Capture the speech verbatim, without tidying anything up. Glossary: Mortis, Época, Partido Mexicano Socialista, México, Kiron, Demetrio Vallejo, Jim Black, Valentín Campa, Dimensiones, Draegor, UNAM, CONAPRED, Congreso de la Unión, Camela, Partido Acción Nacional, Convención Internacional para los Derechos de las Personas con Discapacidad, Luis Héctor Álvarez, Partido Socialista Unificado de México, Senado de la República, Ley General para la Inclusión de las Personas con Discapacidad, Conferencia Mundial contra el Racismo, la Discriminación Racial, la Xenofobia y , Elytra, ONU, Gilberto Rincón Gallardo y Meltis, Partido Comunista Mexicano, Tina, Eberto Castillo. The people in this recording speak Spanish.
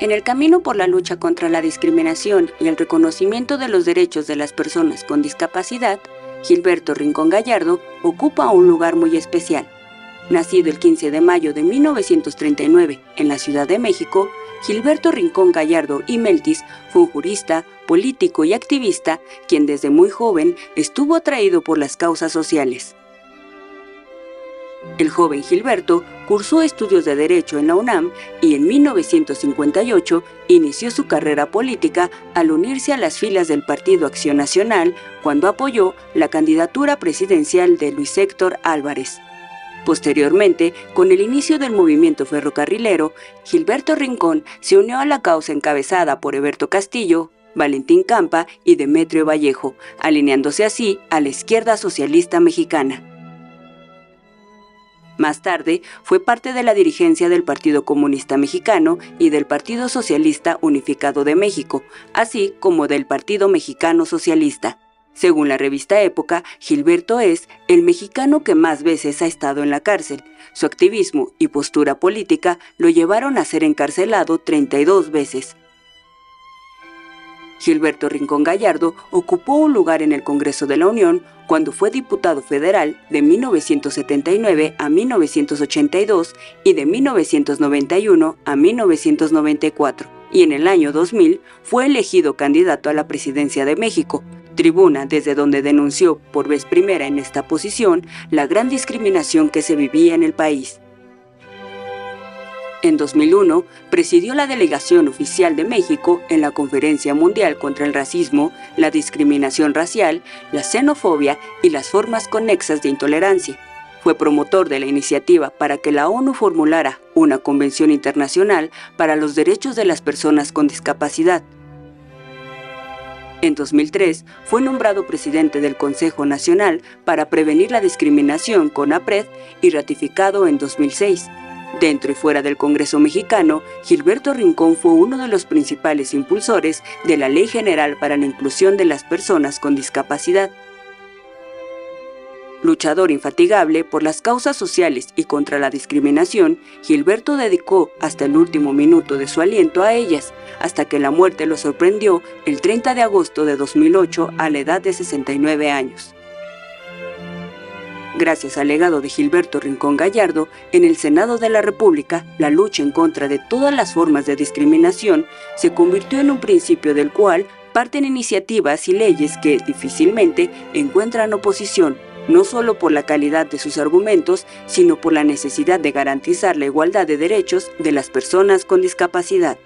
En el camino por la lucha contra la discriminación y el reconocimiento de los derechos de las personas con discapacidad, Gilberto Rincón Gallardo ocupa un lugar muy especial. Nacido el quince de mayo de mil novecientos treinta y nueve en la Ciudad de México, Gilberto Rincón Gallardo y Meltis fue un jurista, político y activista, quien desde muy joven estuvo atraído por las causas sociales. El joven Gilberto cursó estudios de Derecho en la UNAM y en mil novecientos cincuenta y ocho inició su carrera política al unirse a las filas del Partido Acción Nacional cuando apoyó la candidatura presidencial de Luis Héctor Álvarez. Posteriormente, con el inicio del movimiento ferrocarrilero, Gilberto Rincón se unió a la causa encabezada por Eberto Castillo, Valentín Campa y Demetrio Vallejo, alineándose así a la izquierda socialista mexicana. Más tarde, fue parte de la dirigencia del Partido Comunista Mexicano y del Partido Socialista Unificado de México, así como del Partido Mexicano Socialista. Según la revista Época, Gilberto es el mexicano que más veces ha estado en la cárcel. Su activismo y postura política lo llevaron a ser encarcelado treinta y dos veces. Gilberto Rincón Gallardo ocupó un lugar en el Congreso de la Unión cuando fue diputado federal de mil novecientos setenta y nueve a mil novecientos ochenta y dos y de mil novecientos noventa y uno a mil novecientos noventa y cuatro, y en el año dos mil fue elegido candidato a la presidencia de México, tribuna desde donde denunció por vez primera en esta posición la gran discriminación que se vivía en el país. En dos mil uno, presidió la delegación oficial de México en la Conferencia Mundial contra el Racismo, la Discriminación Racial, la Xenofobia y las formas conexas de intolerancia. Fue promotor de la iniciativa para que la ONU formulara una Convención Internacional para los Derechos de las Personas con Discapacidad. En dos mil tres, fue nombrado presidente del Consejo Nacional para Prevenir la Discriminación, CONAPRED, y ratificado en dos mil seis. Dentro y fuera del Congreso mexicano, Gilberto Rincón fue uno de los principales impulsores de la Ley General para la Inclusión de las Personas con Discapacidad. Luchador infatigable por las causas sociales y contra la discriminación, Gilberto dedicó hasta el último minuto de su aliento a ellas, hasta que la muerte lo sorprendió el treinta de agosto de dos mil ocho a la edad de sesenta y nueve años. Gracias al legado de Gilberto Rincón Gallardo, en el Senado de la República, la lucha en contra de todas las formas de discriminación se convirtió en un principio del cual parten iniciativas y leyes que difícilmente encuentran oposición, no solo por la calidad de sus argumentos, sino por la necesidad de garantizar la igualdad de derechos de las personas con discapacidad.